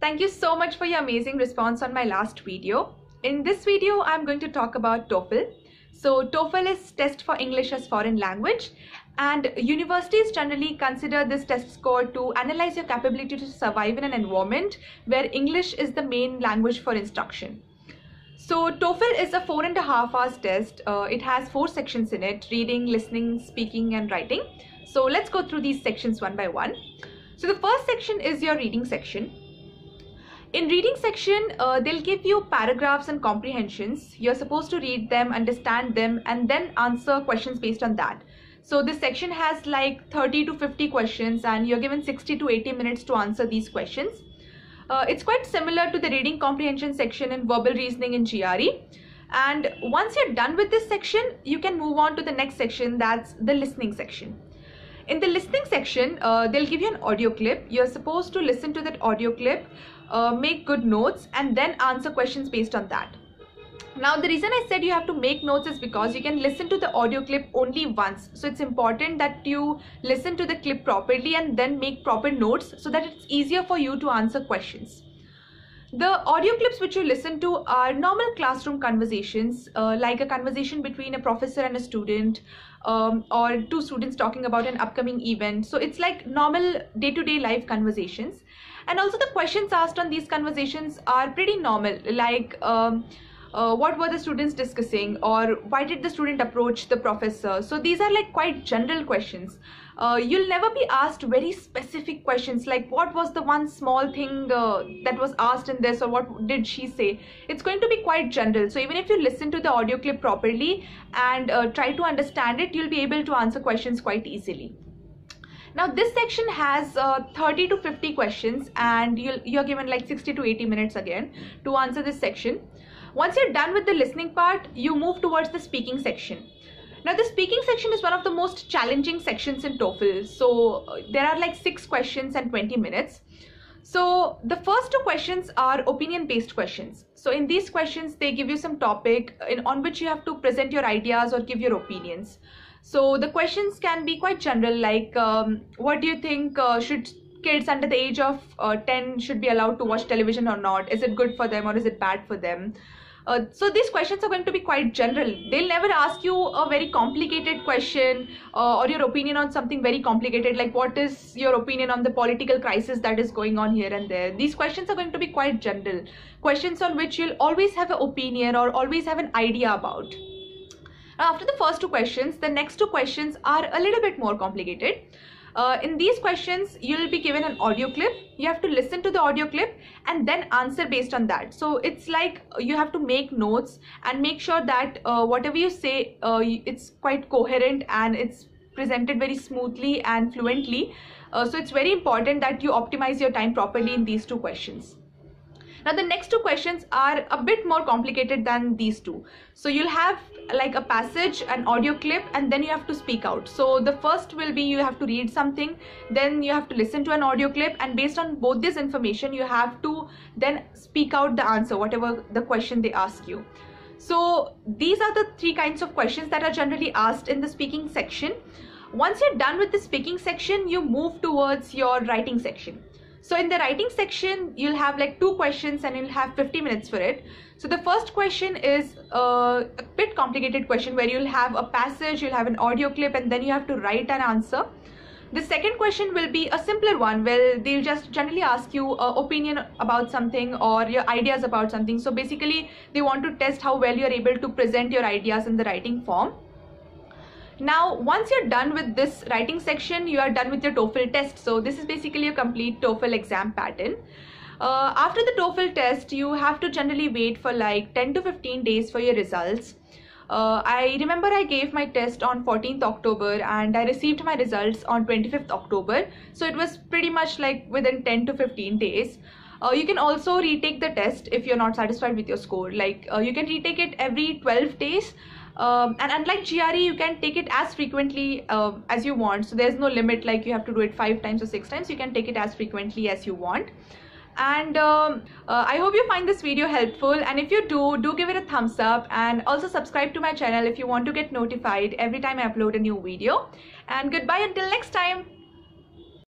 Thank you so much for your amazing response on my last video. In this video, I'm going to talk about TOEFL. So TOEFL is Test for English as Foreign Language, and universities generally consider this test score to analyze your capability to survive in an environment where English is the main language for instruction. So TOEFL is a 4.5 hours test. It has 4 sections in it: reading, listening, speaking and writing. So let's go through these sections one by one. So the first section is your reading section. In reading section, they'll give you paragraphs and comprehensions. You're supposed to read them, understand them, and then answer questions based on that. So this section has like 30 to 50 questions, and you're given 60 to 80 minutes to answer these questions. It's quite similar to the reading comprehension section in verbal reasoning in GRE. And once you're done with this section, you can move on to the next section, that's the listening section. In the listening section, they'll give you an audio clip. You're supposed to listen to that audio clip, make good notes, and then answer questions based on that. Now, the reason I said you have to make notes is because you can listen to the audio clip only once. So it's important that you listen to the clip properly and then make proper notes so that it's easier for you to answer questions. The audio clips which you listen to are normal classroom conversations, like a conversation between a professor and a student, or two students talking about an upcoming event. So it's like normal day-to-day life conversations. And also the questions asked on these conversations are pretty normal, like what were the students discussing, or why did the student approach the professor? So these are like quite general questions. You'll never be asked very specific questions like what was the one small thing that was asked in this, or what did she say? It's going to be quite general. So even if you listen to the audio clip properly and try to understand it, you'll be able to answer questions quite easily. Now this section has 30 to 50 questions, and you're given like 60 to 80 minutes again to answer this section. Once you're done with the listening part, you move towards the speaking section. Now the speaking section is one of the most challenging sections in TOEFL. So there are like 6 questions and 20 minutes. So the first 2 questions are opinion-based questions. So in these questions, they give you some topic on which you have to present your ideas or give your opinions. So the questions can be quite general, like what do you think, should kids under the age of 10 should be allowed to watch television or not? Is it good for them or is it bad for them? So these questions are going to be quite general. They'll never ask you a very complicated question or your opinion on something very complicated, like what is your opinion on the political crisis that is going on here and there. These questions are going to be quite general, questions on which you'll always have an opinion or always have an idea about. After the first 2 questions, the next 2 questions are a little bit more complicated. In these questions, you'll be given an audio clip. You have to listen to the audio clip and then answer based on that. So it's like you have to make notes and make sure that whatever you say, it's quite coherent and it's presented very smoothly and fluently. So it's very important that you optimize your time properly in these 2 questions. Now the next 2 questions are a bit more complicated than these 2. So you'll have like a passage, an audio clip, and then you have to speak out. So the first will be you have to read something, then you have to listen to an audio clip, and based on both this information, you have to then speak out the answer, whatever the question they ask you. So these are the 3 kinds of questions that are generally asked in the speaking section. Once you're done with the speaking section, you move towards your writing section. So in the writing section, you'll have like 2 questions and you'll have 50 minutes for it. So the first question is a bit complicated question where you'll have a passage, you'll have an audio clip, and then you have to write an answer. The second question will be a simpler one where they'll just generally ask you an opinion about something or your ideas about something. So basically, they want to test how well you're able to present your ideas in the writing form. Now, once you're done with this writing section, you are done with your TOEFL test. So this is basically a complete TOEFL exam pattern. After the TOEFL test, you have to generally wait for like 10 to 15 days for your results. I remember I gave my test on 14th October and I received my results on 25th October. So it was pretty much like within 10 to 15 days. You can also retake the test if you're not satisfied with your score. Like you can retake it every 12 days. And unlike GRE, you can take it as frequently as you want. So there's no limit, like you have to do it 5 times or 6 times. You can take it as frequently as you want. And I hope you find this video helpful. And if you do, give it a thumbs up, and also subscribe to my channel if you want to get notified every time I upload a new video. And goodbye until next time.